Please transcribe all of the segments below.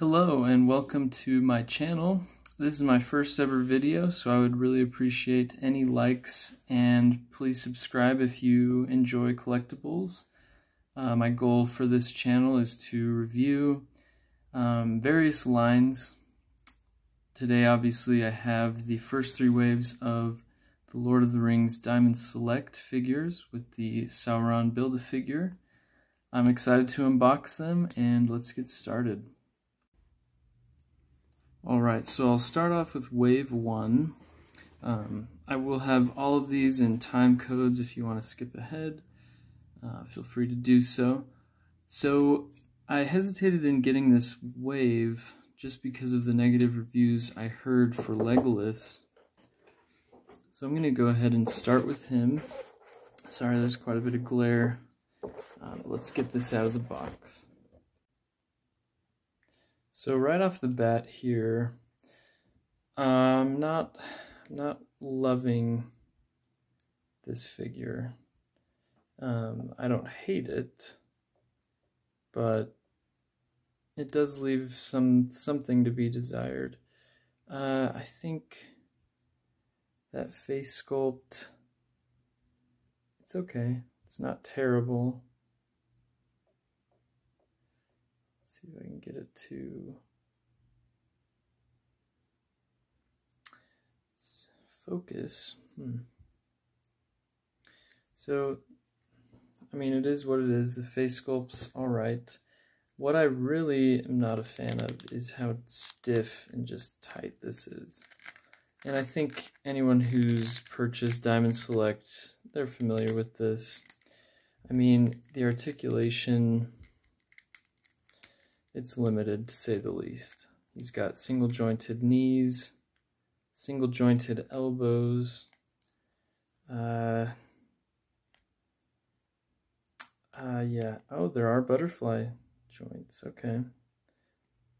Hello and welcome to my channel. This is my first ever video, so I would really appreciate any likes and please subscribe if you enjoy collectibles. My goal for this channel is to review various lines. Today obviously I have the first three waves of the Lord of the Rings Diamond Select figures with the Sauron Build-A-Figure. I'm excited to unbox them and let's get started. Alright, so I'll start off with Wave 1. I will have all of these in time codes if you want to skip ahead. Feel free to do so. So I hesitated in getting this wave just because of the negative reviews I heard for Legolas. So I'm going to go ahead and start with him. Sorry, there's quite a bit of glare. Let's get this out of the box. So right off the bat here, I'm not loving this figure. I don't hate it, but it does leave something to be desired. I think that face sculpt, it's okay. It's not terrible. See if I can get it to focus. So, I mean, it is what it is. The face sculpt's all right. What I really am not a fan of is how stiff and just tight this is. And I think anyone who's purchased Diamond Select, they're familiar with this. I mean, the articulation, it's limited, to say the least. He's got single-jointed knees, single-jointed elbows. Yeah. Oh, there are butterfly joints. Okay.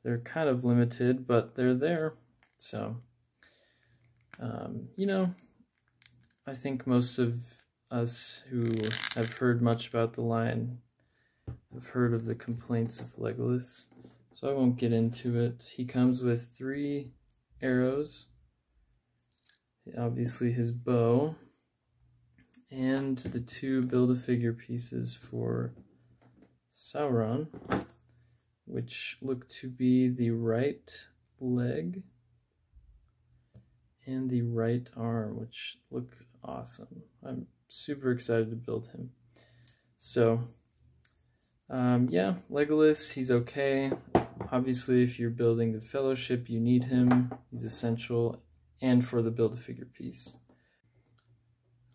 They're kind of limited, but they're there. So, you know, I think most of us who have heard much about the line I've heard of the complaints with Legolas, so I won't get into it. He comes with three arrows, obviously his bow, and the two Build-A-Figure pieces for Sauron, which look to be the right leg and the right arm, which look awesome. I'm super excited to build him. So, yeah, Legolas, he's okay. Obviously, if you're building the Fellowship, you need him. He's essential, and for the Build-A-Figure piece.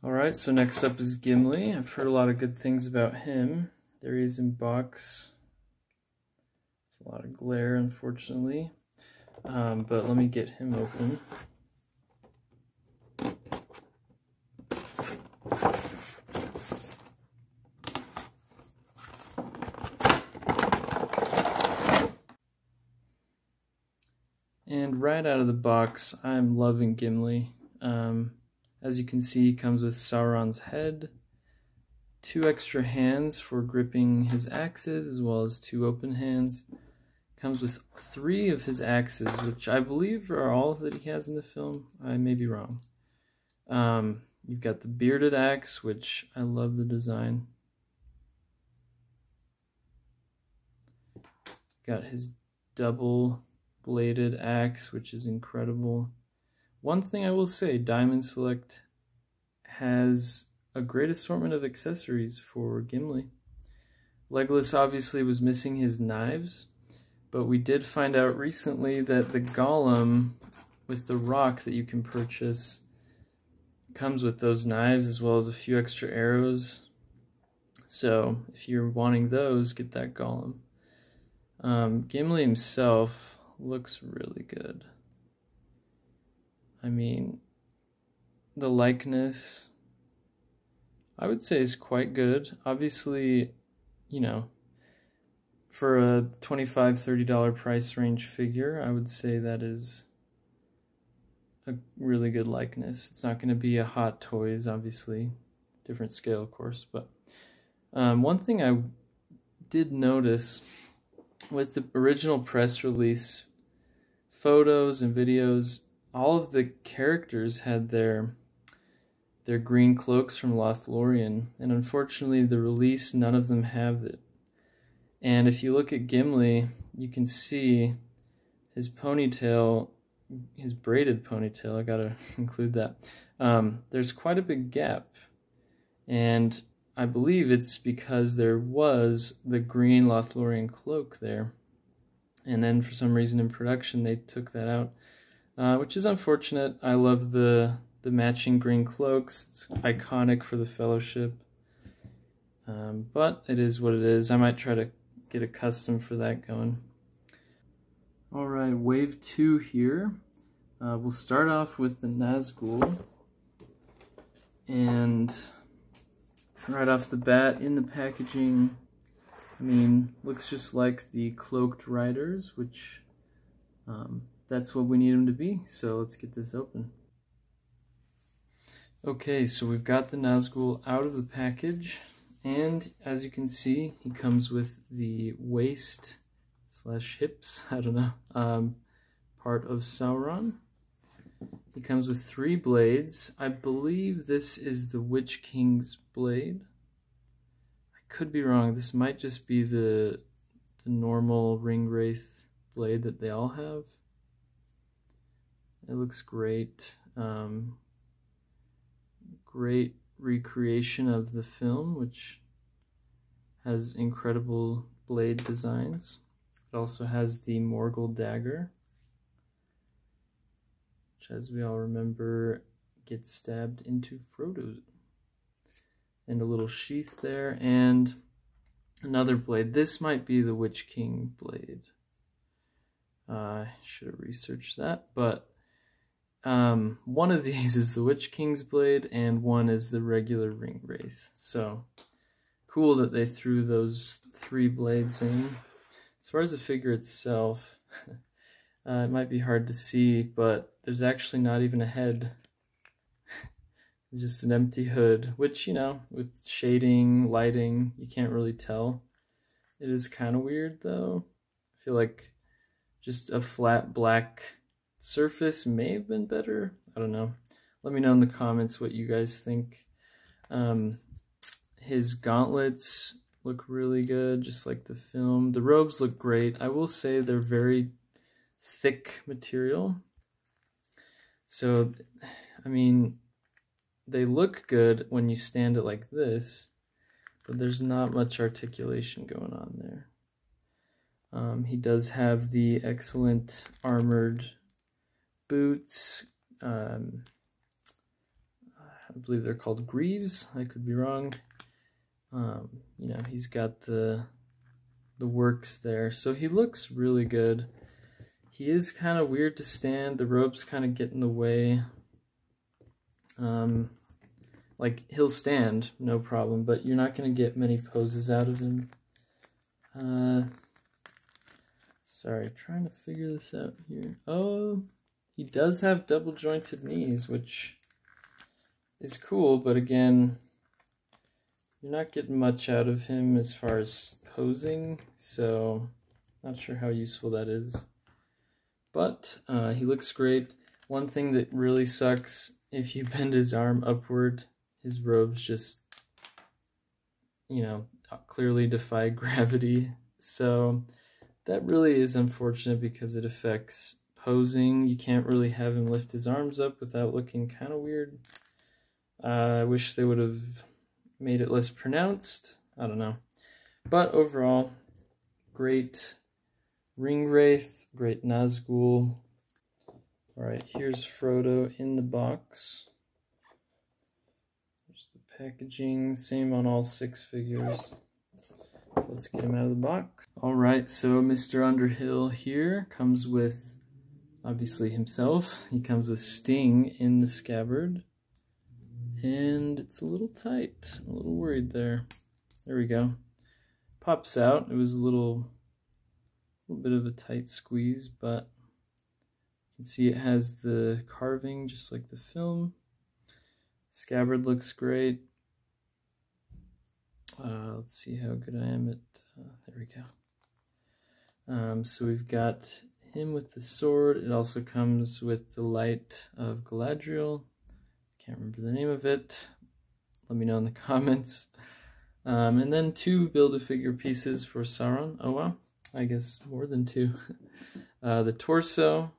Alright, so next up is Gimli. I've heard a lot of good things about him. There he is in box. There's a lot of glare, unfortunately. But let me get him open. And right out of the box, I'm loving Gimli. As you can see, he comes with Sauron's head, two extra hands for gripping his axes, as well as two open hands. Comes with three of his axes, which I believe are all that he has in the film. I may be wrong. You've got the bearded axe, which I love the design. Got his double bladed axe, which is incredible. One thing I will say, Diamond Select has a great assortment of accessories for Gimli. Legolas obviously was missing his knives, but we did find out recently that the Gollum with the rock that you can purchase comes with those knives as well as a few extra arrows. So if you're wanting those, get that Gollum. Gimli himself looks really good. I mean, the likeness, I would say, is quite good. Obviously, you know, for a $25, $30 price range figure, I would say that is a really good likeness. It's not going to be a Hot Toys, obviously. Different scale, of course. But one thing I did notice with the original press release photos and videos, all of the characters had their green cloaks from Lothlórien, and unfortunately the release, none of them have it. And if you look at Gimli, you can see his ponytail, his braided ponytail, I gotta include that, there's quite a big gap, and I believe it's because there was the green Lothlórien cloak there, and then for some reason in production they took that out, which is unfortunate. I love the matching green cloaks. It's iconic for the Fellowship, but it is what it is. I might try to get a custom for that going. All right, wave two here. We'll start off with the Nazgûl, and right off the bat in the packaging, I mean, looks just like the cloaked riders, which that's what we need them to be. So let's get this open. Okay, so we've got the Nazgûl out of the package, and as you can see, he comes with the waist slash hips, I don't know, part of Sauron. He comes with three blades. I believe this is the Witch King's blade. I could be wrong. This might just be the normal Ringwraith blade that they all have. It looks great. Great recreation of the film, which has incredible blade designs. It also has the Morgul dagger, which, as we all remember, gets stabbed into Frodo, and a little sheath there, and another blade. This might be the Witch King blade. I should have researched that, but one of these is the Witch King's blade, and one is the regular Ringwraith. So cool that they threw those three blades in. As far as the figure itself, it might be hard to see, but there's actually not even a head. It's just an empty hood, which, you know, with shading, lighting, you can't really tell. It is kind of weird, though. I feel like just a flat black surface may have been better. I don't know. Let me know in the comments what you guys think. His gauntlets look really good, just like the film. The robes look great. I will say they're very thick material. So, I mean, they look good when you stand it like this, but there's not much articulation going on there. He does have the excellent armored boots. I believe they're called greaves. I could be wrong. You know, he's got the works there. So he looks really good. He is kind of weird to stand. The ropes kind of get in the way. Like, he'll stand, no problem, but you're not going to get many poses out of him. Sorry, trying to figure this out here. Oh, he does have double-jointed knees, which is cool, but again, you're not getting much out of him as far as posing, so not sure how useful that is. But he looks great. One thing that really sucks, if you bend his arm upward, his robes just, you know, clearly defy gravity. So that really is unfortunate because it affects posing. You can't really have him lift his arms up without looking kind of weird. I wish they would have made it less pronounced. I don't know. But overall, great Ringwraith, great Nazgûl. Alright, here's Frodo in the box. There's the packaging, same on all six figures. Let's get him out of the box. Alright, so Mr. Anduril here comes with, obviously, himself. He comes with Sting in the scabbard. And it's a little tight. I'm a little worried there. There we go. Pops out. It was a little bit of a tight squeeze, but you can see it has the carving just like the film. Scabbard looks great. Let's see how good I am at there we go. So we've got him with the sword. It also comes with the Light of Galadriel. Can't remember the name of it. Let me know in the comments. And then two Build-A-Figure pieces for Sauron. Oh wow, I guess more than two. The torso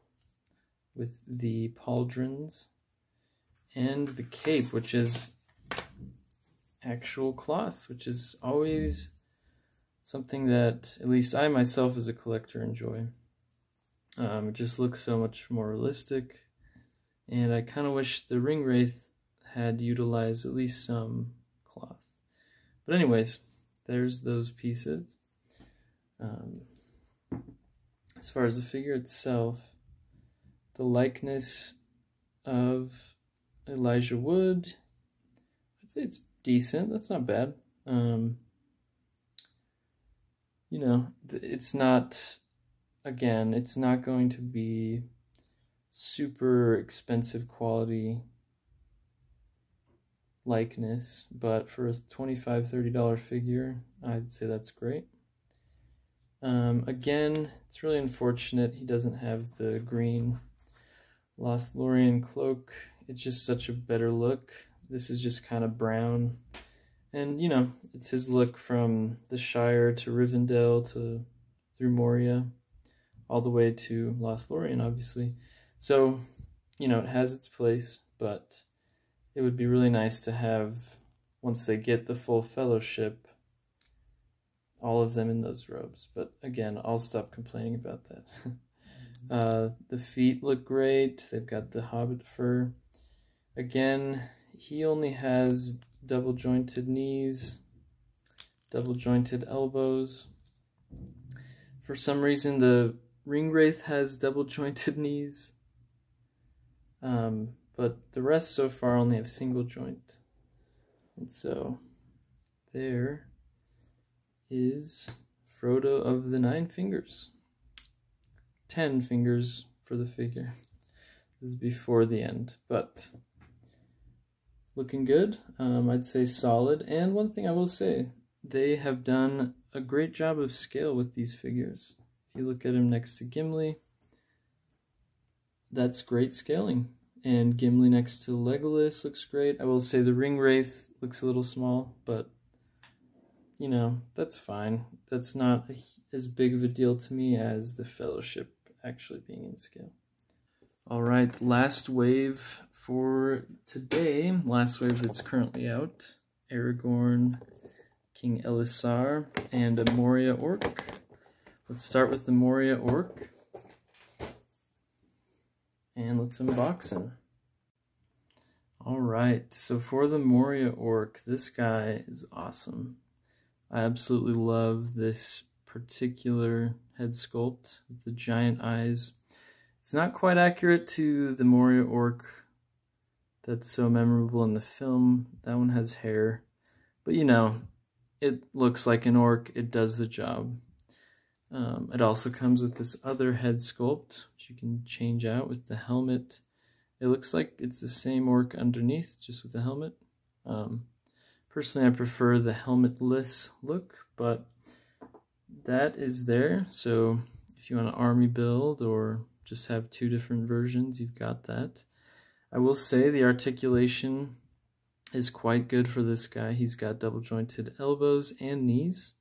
with the pauldrons and the cape, which is actual cloth, which is always something that at least I myself as a collector enjoy. It just looks so much more realistic, and I kind of wish the Ringwraith had utilized at least some cloth. But anyways, there's those pieces. As far as the figure itself, the likeness of Elijah Wood, I'd say it's decent. That's not bad. You know, it's not, again, it's not going to be super expensive quality likeness, but for a $25, $30 figure, I'd say that's great. Again, it's really unfortunate he doesn't have the green Lothlórien cloak. It's just such a better look. This is just kind of brown. And, you know, it's his look from the Shire to Rivendell to through Moria, all the way to Lothlórien, obviously. So, you know, it has its place, but it would be really nice to have, once they get the full fellowship, all of them in those robes. But again, I'll stop complaining about that. The feet look great. They've got the hobbit fur. Again, he only has double jointed knees, double jointed elbows. For some reason, the Ringwraith has double jointed knees. But the rest so far only have single joint. And so there is Frodo of the 9 fingers. 10 fingers for the figure. This is before the end, but looking good. I'd say solid. And one thing I will say, they have done a great job of scale with these figures. If you look at him next to Gimli, that's great scaling. And Gimli next to Legolas looks great. I will say the Ringwraith looks a little small, but, you know, that's fine. That's not as big of a deal to me as the Fellowship actually being in scale. All right, last wave for today. Last wave that's currently out. Aragorn, King Elessar, and a Moria Orc. Let's start with the Moria Orc. And let's unbox him. All right, so for the Moria Orc, this guy is awesome. I absolutely love this particular head sculpt with the giant eyes. It's not quite accurate to the Moria Orc that's so memorable in the film. That one has hair, but you know, it looks like an orc. It does the job. It also comes with this other head sculpt, which you can change out with the helmet. It looks like it's the same orc underneath, just with the helmet. Personally, I prefer the helmetless look, but that is there. So if you want an army build or just have two different versions, you've got that. I will say the articulation is quite good for this guy. He's got double jointed elbows and knees.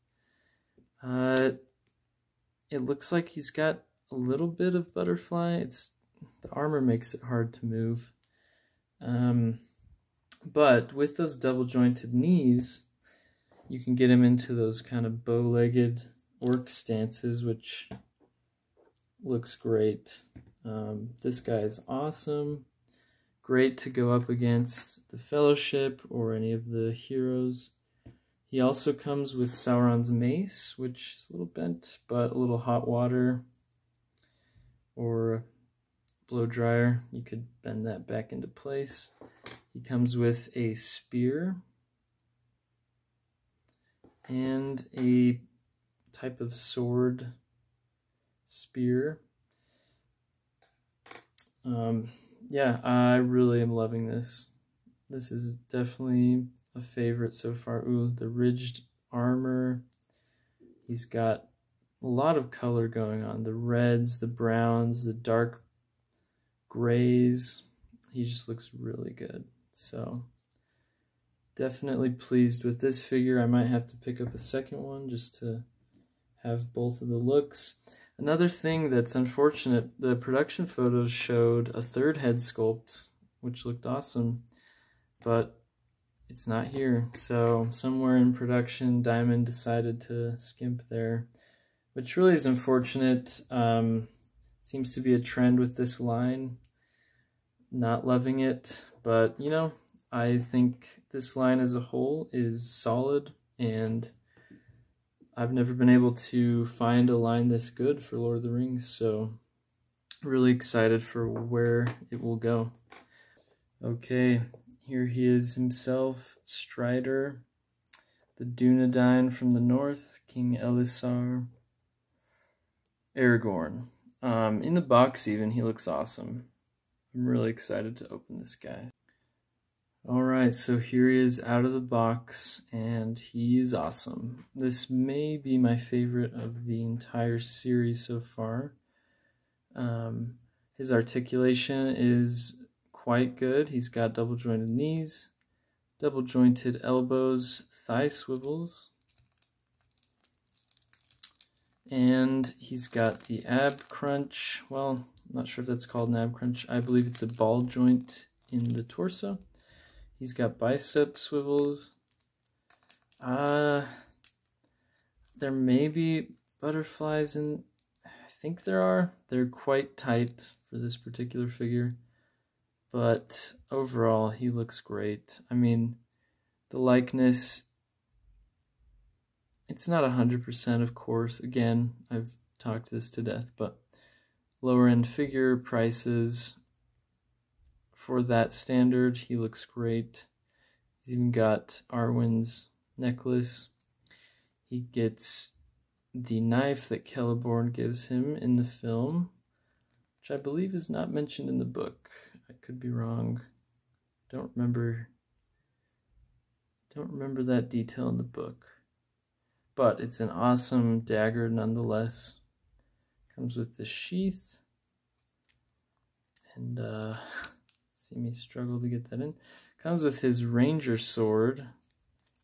It looks like he's got a little bit of butterfly. The armor makes it hard to move. But with those double-jointed knees, you can get him into those kind of bow-legged orc stances, which looks great. This guy is awesome. Great to go up against the Fellowship or any of the heroes. He also comes with Sauron's mace, which is a little bent, but a little hot water or blow dryer, you could bend that back into place. He comes with a spear and a type of sword spear. Yeah, I really am loving this. This is definitely a favorite so far. Ooh, the ridged armor. He's got a lot of color going on. The reds, the browns, the dark grays. He just looks really good. So definitely pleased with this figure. I might have to pick up a second one just to have both of the looks. Another thing that's unfortunate, the production photos showed a third head sculpt, which looked awesome, but it's not here. So somewhere in production, Diamond decided to skimp there, which really is unfortunate. Seems to be a trend with this line. Not loving it, but you know, I think this line as a whole is solid, and I've never been able to find a line this good for Lord of the Rings, so really excited for where it will go. Okay, here he is himself, Strider, the Dunedain from the north, King Elessar, Aragorn. In the box even, he looks awesome. I'm really excited to open this guy. Alright, so here he is out of the box, and he is awesome. This may be my favorite of the entire series so far. His articulation is quite good. He's got double-jointed knees, double-jointed elbows, thigh swivels, and he's got the ab crunch. Well, I'm not sure if that's called an ab crunch. I believe it's a ball joint in the torso. He's got bicep swivels. There may be butterflies in... I think there are. They're quite tight for this particular figure. But overall, he looks great. I mean, the likeness... It's not 100%, of course. Again, I've talked this to death, but lower-end figure prices... For that standard, he looks great. He's even got Arwen's necklace. He gets the knife that Celeborn gives him in the film, which I believe is not mentioned in the book. I could be wrong. Don't remember that detail in the book. But it's an awesome dagger nonetheless. Comes with the sheath. And see me struggle to get that in. Comes with his ranger sword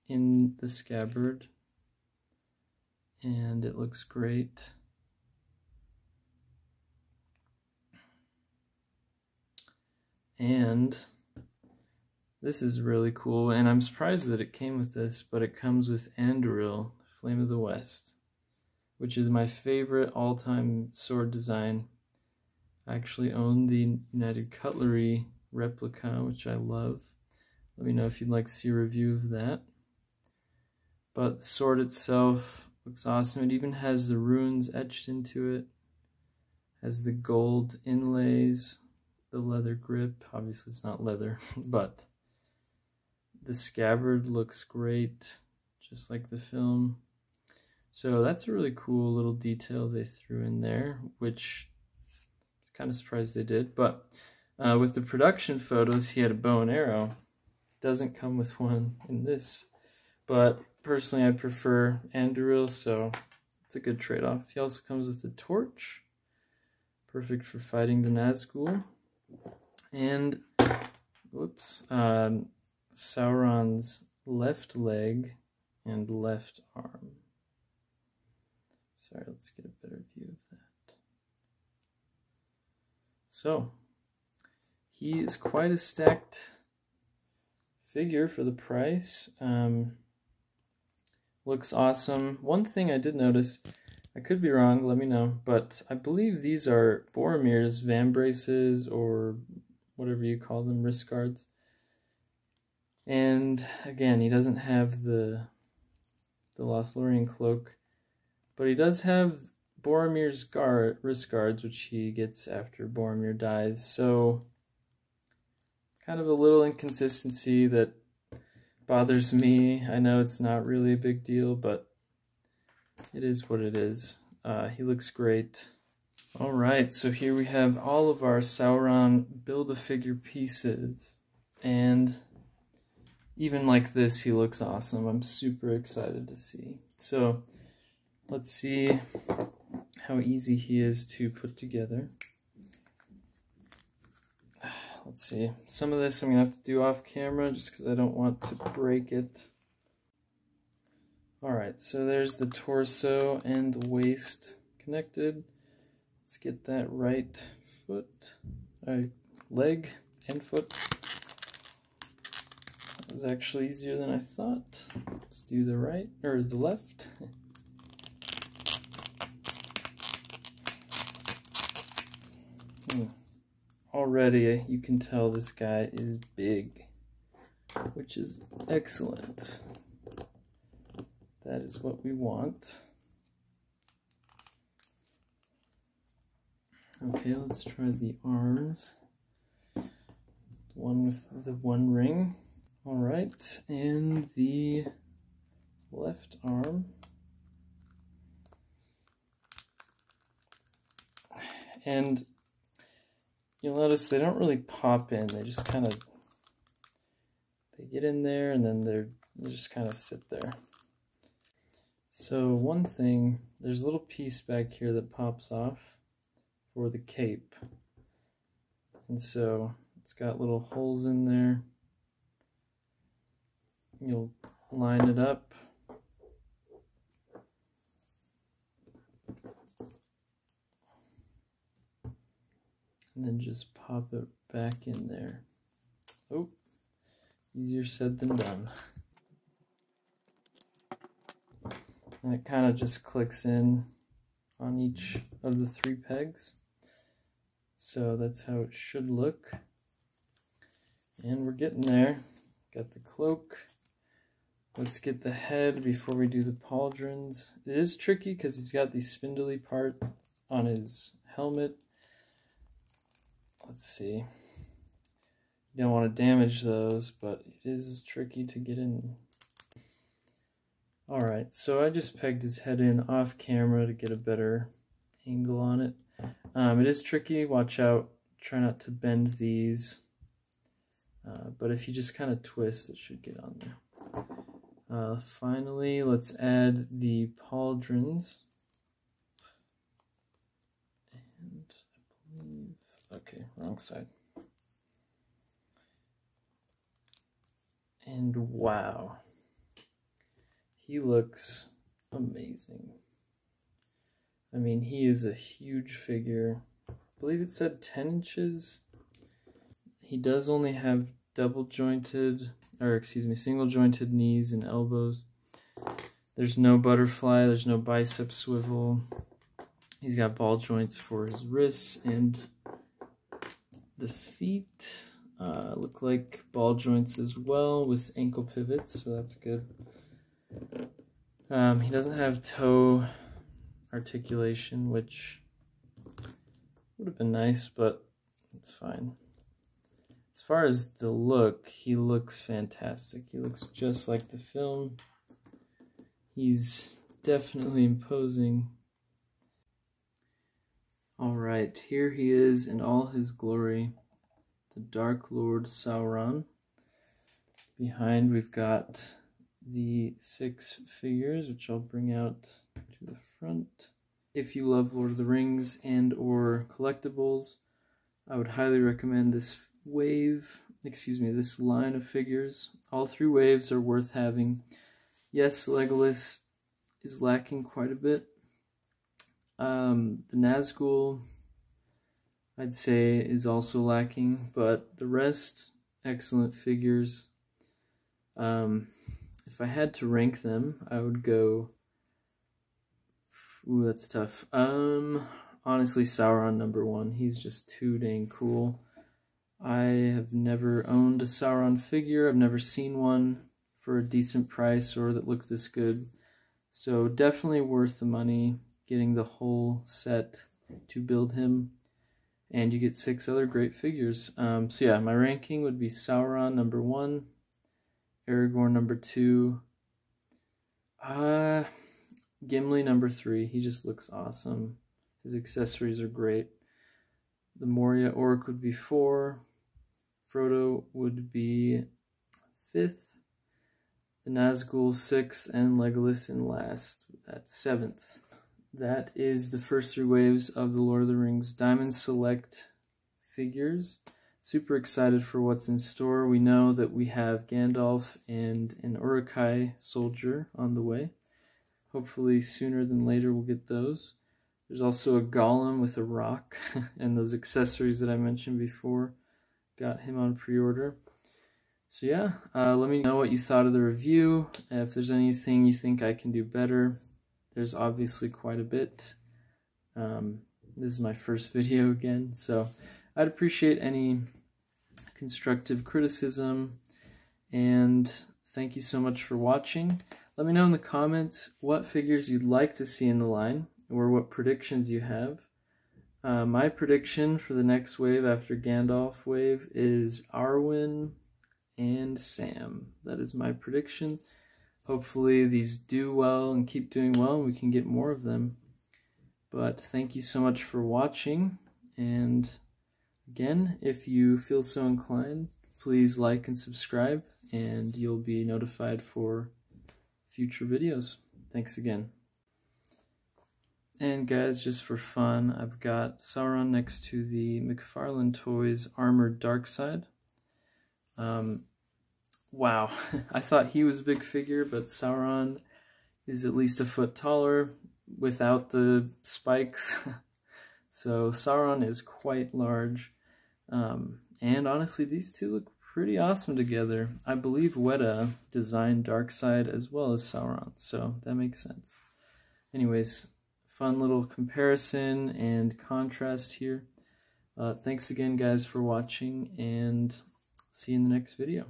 in the scabbard, and it looks great. And this is really cool, and I'm surprised that it came with this, but it comes with Anduril, Flame of the West, which is my favorite all-time sword design. I actually own the United Cutlery replica, which I love. Let me know if you'd like to see a review of that. But the sword itself looks awesome. It even has the runes etched into it. Has the gold inlays, the leather grip. Obviously it's not leather, but the scabbard looks great, just like the film. So that's a really cool little detail they threw in there, which I'm kind of surprised they did, but with the production photos, he had a bow and arrow. Doesn't come with one in this, but personally I prefer Anduril, so it's a good trade-off. He also comes with a torch, perfect for fighting the Nazgûl, and whoops, Sauron's left leg and left arm. Sorry, let's get a better view of that. So. He is quite a stacked figure for the price. Looks awesome. One thing I did notice, I could be wrong, let me know, but I believe these are Boromir's van braces or whatever you call them, wrist guards. And again, he doesn't have the Lothlórien cloak, but he does have Boromir's wrist guards, which he gets after Boromir dies. So... kind of a little inconsistency that bothers me. I know it's not really a big deal, but it is what it is. He looks great. All right, so here we have all of our Sauron Build-A-Figure pieces. And even like this, he looks awesome. I'm super excited to see. So Let's see how easy he is to put together. Let's see. Some of this I'm going to have to do off camera just because I don't want to break it. Alright, so there's the torso and waist connected. Let's get that right foot, leg and foot. That was actually easier than I thought. Let's do the right, or the left. Already you can tell this guy is big, which is excellent. That is what we want. Okay, let's try the arms. The one with the one ring. All right, and the left arm. And you'll notice they don't really pop in, they just kind of, they get in there and then they just kind of sit there. So one thing, there's a little piece back here that pops off for the cape. And so it's got little holes in there. You'll line it up. And then just pop it back in there. Oh, easier said than done. And it kind of just clicks in on each of the three pegs. So that's how it should look. And we're getting there. Got the cloak. Let's get the head before we do the pauldrons. It is tricky because he's got the spindly part on his helmet. Let's see. You don't want to damage those, but it is tricky to get in. Alright, so I just pegged his head in off camera to get a better angle on it. It is tricky, watch out. Try not to bend these. But if you just kind of twist, it should get on there. Finally, let's add the pauldrons. And I believe... okay, wrong side. And wow. He looks amazing. I mean, he is a huge figure. I believe it said 10 inches. He does only have single jointed knees and elbows. There's no butterfly, there's no bicep swivel. He's got ball joints for his wrists and the feet look like ball joints as well with ankle pivots, so that's good. He doesn't have toe articulation, which would have been nice, but it's fine. As far as the look, he looks fantastic. He looks just like the film. He's definitely imposing. Alright, here he is in all his glory, the Dark Lord Sauron. Behind we've got the six figures, which I'll bring out to the front. If you love Lord of the Rings and or collectibles, I would highly recommend this line of figures. All three waves are worth having. Yes, Legolas is lacking quite a bit. The Nazgûl, I'd say, is also lacking, but the rest, excellent figures. If I had to rank them, I would go... ooh, that's tough. Honestly, Sauron #1. He's just too dang cool. I have never owned a Sauron figure. I've never seen one for a decent price or that looked this good. So definitely worth the money. Getting the whole set to build him, and you get six other great figures. So yeah, my ranking would be Sauron #1, Aragorn #2, Gimli #3. He just looks awesome. His accessories are great. The Moria Orc would be 4. Frodo would be 5th. The Nazgûl 6th, and Legolas in last at 7th. That is the first three waves of the Lord of the Rings Diamond Select figures. Super excited for what's in store. We know that we have Gandalf and an Uruk-hai soldier on the way. Hopefully sooner than later we'll get those. There's also a Gollum with a rock and those accessories that I mentioned before. Got him on pre-order. So yeah, let me know what you thought of the review. If there's anything you think I can do better, there's obviously quite a bit. This is my first video again, so I'd appreciate any constructive criticism. And thank you so much for watching. Let me know in the comments what figures you'd like to see in the line or what predictions you have. My prediction for the next wave after Gandalf wave is Arwen and Sam. That is my prediction. Hopefully these do well and keep doing well and we can get more of them. But thank you so much for watching, and again, if you feel so inclined, please like and subscribe and you'll be notified for future videos. Thanks again. And guys, just for fun, I've got Sauron next to the McFarlane Toys Armored Darkseid. Wow, I thought he was a big figure, but Sauron is at least a foot taller without the spikes. So Sauron is quite large. And honestly, these two look pretty awesome together. I believe Weta designed Darkseid as well as Sauron, so that makes sense. Anyways, fun little comparison and contrast here. Thanks again, guys, for watching, and see you in the next video.